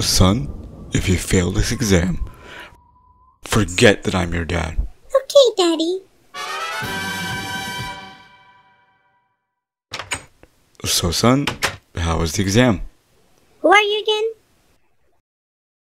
Son, if you fail this exam, forget that I'm your dad. Okay, Daddy. So, son, how was the exam? Who are you again?